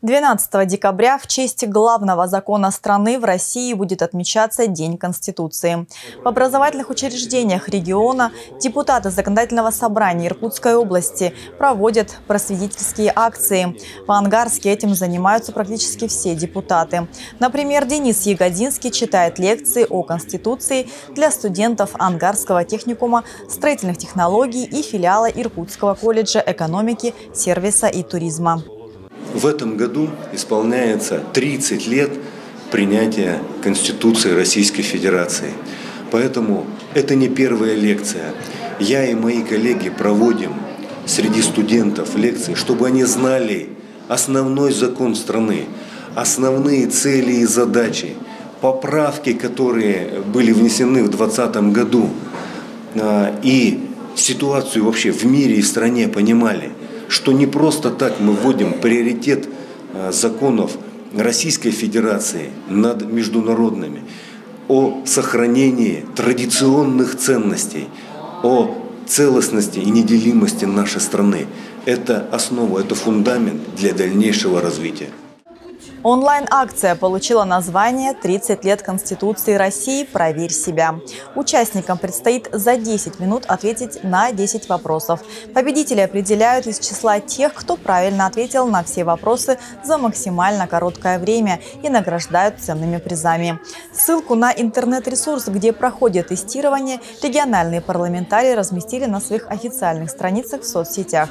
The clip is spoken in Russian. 12 декабря в честь главного закона страны в России будет отмечаться День Конституции. В образовательных учреждениях региона депутаты Законодательного собрания Иркутской области проводят просветительские акции. По-ангарски этим занимаются практически все депутаты. Например, Денис Ягодинский читает лекции о Конституции для студентов Ангарского техникума строительных технологий и филиала Иркутского колледжа экономики, сервиса и туризма. В этом году исполняется 30 лет принятия Конституции Российской Федерации. Поэтому это не первая лекция. Я и мои коллеги проводим среди студентов лекции, чтобы они знали основной закон страны, основные цели и задачи, поправки, которые были внесены в 2020 году, и ситуацию вообще в мире и стране понимали, что не просто так мы вводим приоритет законов Российской Федерации над международными, о сохранении традиционных ценностей, о целостности и неделимости нашей страны. Это основа, это фундамент для дальнейшего развития. Онлайн-акция получила название «30 лет Конституции России. Проверь себя». Участникам предстоит за 10 минут ответить на 10 вопросов. Победители определяют из числа тех, кто правильно ответил на все вопросы за максимально короткое время, и награждают ценными призами. Ссылку на интернет-ресурс, где проходит тестирование, региональные парламентарии разместили на своих официальных страницах в соцсетях.